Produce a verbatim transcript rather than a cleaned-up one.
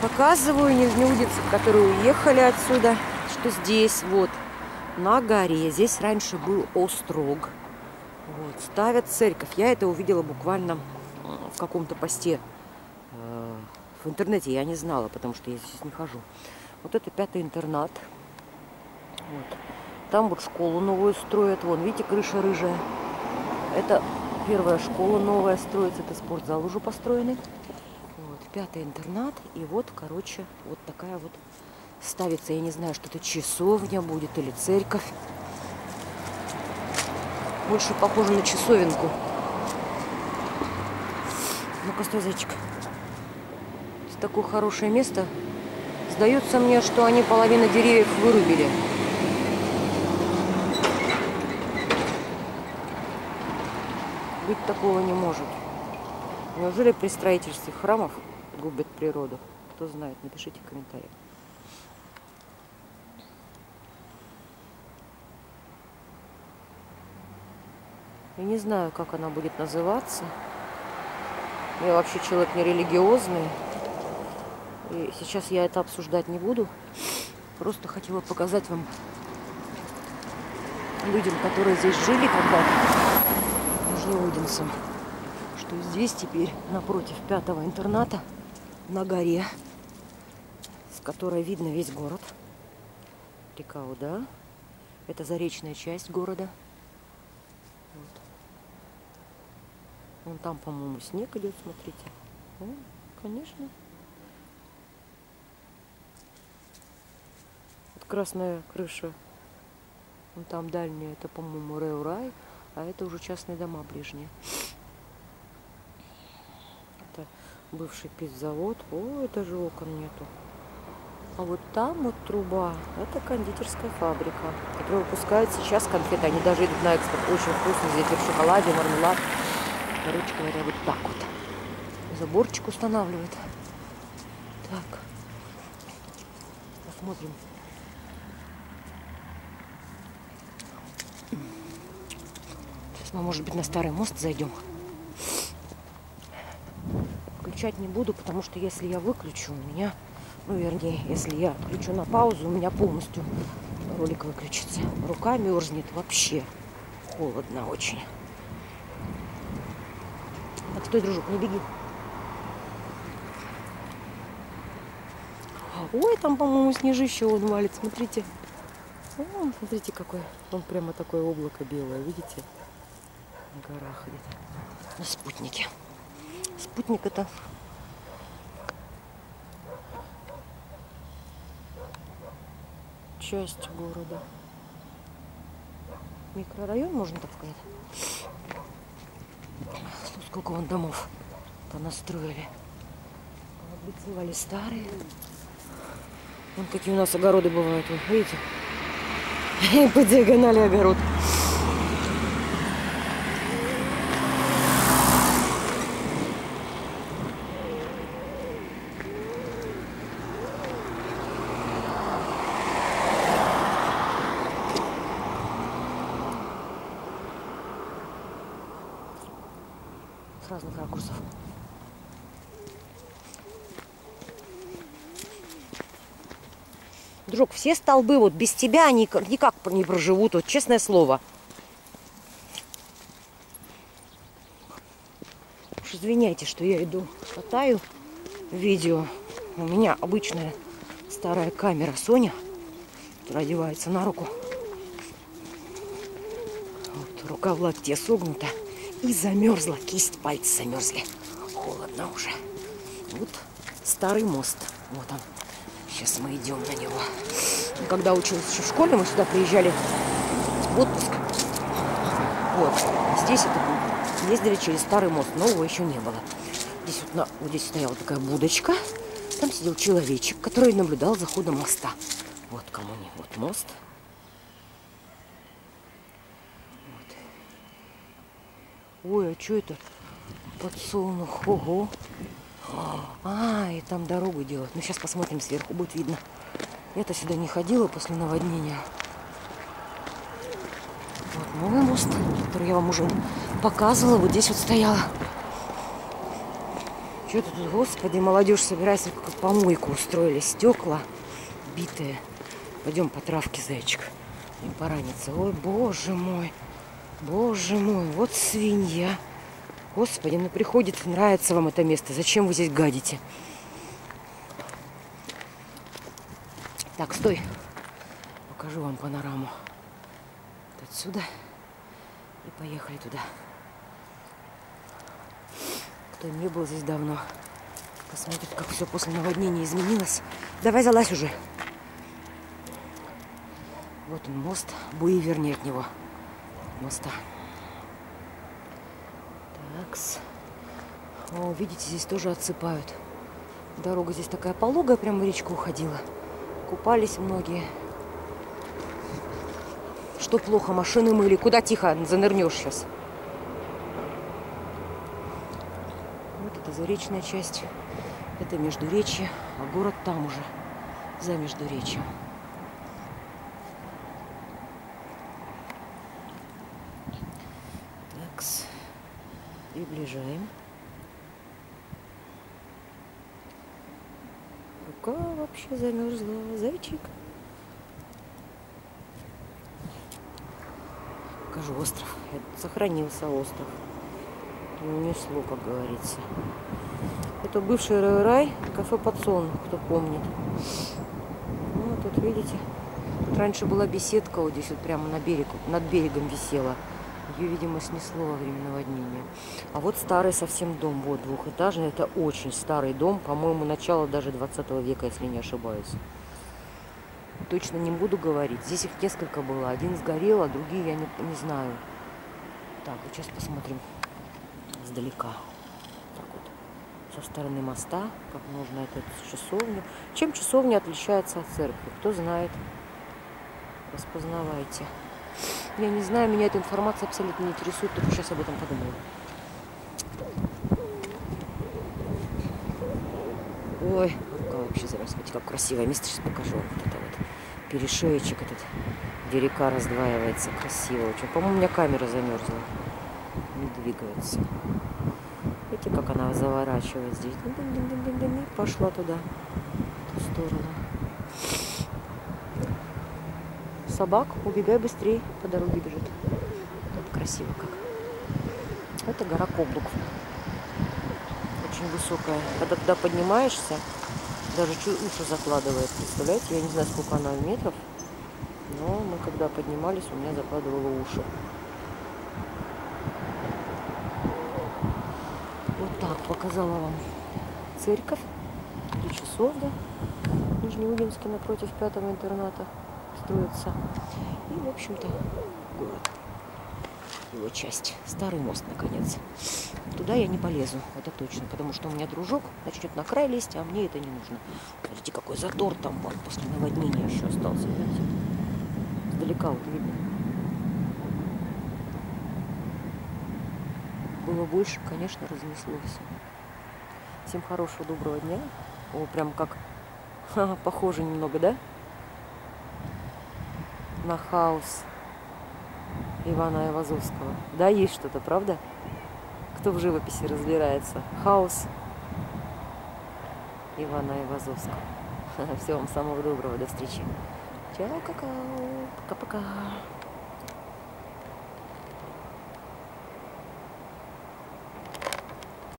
Показываю нижнеудинцев, которые уехали отсюда, что здесь вот на горе, здесь раньше был острог. Вот, ставят церковь. Я это увидела буквально в каком-то посте э, в интернете. Я не знала, потому что я здесь не хожу. Вот это пятый интернат. Вот. Там вот школу новую строят. Вон, видите, крыша рыжая. Это первая школа новая строится. Это спортзал уже построенный. Вот, пятый интернат. И вот, короче, вот такая вот ставится. Я не знаю, что это часовня будет или церковь. Больше похоже на часовенку. Ну-ка, стой, зайчик. Такое хорошее место. Сдается мне, что они половину деревьев вырубили. Быть такого не может. Неужели при строительстве храмов губят природу? Кто знает, напишите в комментариях. Я не знаю, как она будет называться. Я вообще человек не религиозный. И сейчас я это обсуждать не буду. Просто хотела показать вам людям, которые здесь жили когда-то, нижнеудинцам, что здесь теперь напротив пятого интерната на горе, с которой видно весь город. Река Уда. Это заречная часть города. Вот. Вон там, по-моему, снег идет, смотрите. О, конечно. Вот красная крыша. Вон там дальняя, это, по-моему, реурай. А это уже частные дома ближние. Это бывший пивзавод. О, это же окон нету. А вот там вот труба. Это кондитерская фабрика, которая выпускает сейчас конфеты. Они даже идут на экспорт. Очень вкусно. Здесь в шоколаде, мармелад. Короче говоря, вот так вот. Заборчик устанавливает. Так. Посмотрим. Сейчас мы, может быть, на старый мост зайдем. Включать не буду, потому что если я выключу, у меня... Ну, вернее, если я включу на паузу, у меня полностью ролик выключится. Рука мерзнет вообще. Холодно очень. Так, стой, дружок, не беги. Ой, там, по-моему, снежище он валит, смотрите. О, смотрите, какой. Он прямо такое облако белое, видите? На горах где-то. На спутнике. Спутник это... часть города. Микрорайон, можно так сказать. Сколько вон домов понастроили. Облицевали старые. Вон какие у нас огороды бывают. Вот, видите? И по диагонали огород. Разных ракурсов. Друг, все столбы вот без тебя они никак не проживут, вот честное слово. Уж извиняйте, что я иду, катаю видео. У меня обычная старая камера Sony, которая одевается на руку. Вот, рука в локте согнута. И замерзла, кисть, пальцы замерзли. Холодно уже. Вот старый мост. Вот он. Сейчас мы идем на него. Когда училась еще в школе, мы сюда приезжали в отпуск. Вот. Здесь это ездили через старый мост. Нового еще не было. Здесь вот, на... вот здесь стояла такая будочка. Там сидел человечек, который наблюдал за ходом моста. Вот кому не. Вот мост. Ой, а что это? Подсолнух. Ого. А, и там дорогу делают. Ну, сейчас посмотрим сверху, будет видно. Я-то сюда не ходила после наводнения. Вот новый мост, который я вам уже показывала. Вот здесь вот стояла. Что тут, господи, молодежь собирается, как помойку устроили, стекла битые. Пойдем по травке, зайчик, не поранится. Ой, боже мой, боже мой, вот свинья. Господи, ну приходит, нравится вам это место. Зачем вы здесь гадите? Так, стой. Покажу вам панораму. Вот отсюда. И поехали туда. Кто не был здесь давно, посмотрит, как все после наводнения изменилось. Давай залазь уже. Вот он мост, буи вернее от него. Моста. Такс. О, видите, здесь тоже отсыпают. Дорога здесь такая пологая, прямо в речку уходила. Купались многие. Что плохо, машины мыли. Куда тихо, занырнешь сейчас. Вот это заречная часть. Это Междуречье, а город там уже, за Междуречьем. Так, приближаем. Рука вообще замерзла, зайчик. Покажу остров. Это сохранился остров. Унесло, как говорится. Это бывший реурай, кафе «Подсолнух», кто помнит. Ну, а тут, видите, тут раньше была беседка, вот здесь вот прямо на берег, над берегом висела. Ее, видимо, снесло во время наводнения. А вот старый совсем дом, вот двухэтажный. Это очень старый дом, по-моему, начало даже двадцатого века, если не ошибаюсь. Точно не буду говорить. Здесь их несколько было. Один сгорел, а другие я не, не знаю. Так, вот сейчас посмотрим издалека. Так вот, со стороны моста, как можно эту часовню. Чем часовня отличается от церкви? Кто знает, распознавайте. Я не знаю, меня эта информация абсолютно не интересует, только сейчас об этом подумаю. Ой, рука вообще замерзла. Смотрите, как красивое место. Сейчас покажу. Вот это вот перешеечек этот, где река раздваивается. Красиво очень. По-моему, у меня камера замерзла. Не двигается. Видите, как она заворачивает здесь. И пошла туда, в ту сторону. Собак, убегай быстрее, по дороге бежит. Тут красиво как. Это гора Коблук. Очень высокая. Когда туда поднимаешься, даже чуть уши закладывает. Представляете, я не знаю, сколько она метров, но мы когда поднимались, у меня закладывало уши. Вот так показала вам церковь. Три часовня, да? В Нижнеудинске, напротив пятого интерната. Строится. И, в общем-то, город. Его часть. Старый мост, наконец. Туда я не полезу, это точно, потому что у меня дружок начнет на край лезть, а мне это не нужно. Смотрите, какой затор там был после наводнения еще остался. Видите? Сдалека вот видно. Было больше, конечно, разнесло все. Всем хорошего, доброго дня. О, прям как ха-ха, похоже немного, да? На хаос Ивана Ивазовского. Да, есть что-то, правда? Кто в живописи разбирается? Хаос Ивана Ивазовского. Всего вам самого доброго, до встречи. Чао-какао, пока-пока.